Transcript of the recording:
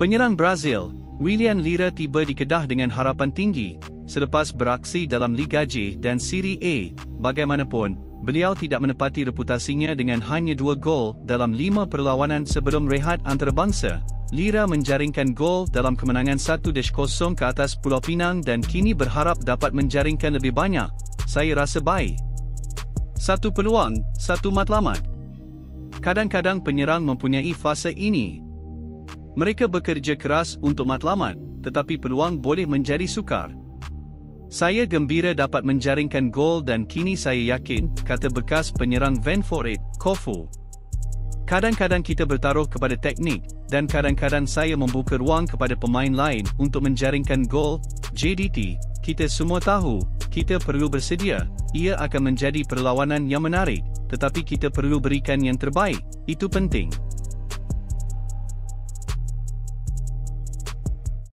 Penyerang Brazil, Willian Lira tiba di Kedah dengan harapan tinggi, selepas beraksi dalam Liga J dan Serie A. Bagaimanapun, beliau tidak menepati reputasinya dengan hanya 2 gol dalam 5 perlawanan sebelum rehat antarabangsa. Lira menjaringkan gol dalam kemenangan 1-0 ke atas Pulau Pinang dan kini berharap dapat menjaringkan lebih banyak. Saya rasa baik. 1 peluang, 1 matlamat. Kadang-kadang penyerang mempunyai fase ini. Mereka bekerja keras untuk matlamat, tetapi peluang boleh menjadi sukar. Saya gembira dapat menjaringkan gol dan kini saya yakin, kata bekas penyerang Van Der Vaart, Koffu. Kadang-kadang kita bertaruh kepada teknik, dan kadang-kadang saya membuka ruang kepada pemain lain untuk menjaringkan gol. JDT, kita semua tahu, kita perlu bersedia, ia akan menjadi perlawanan yang menarik, tetapi kita perlu berikan yang terbaik, itu penting.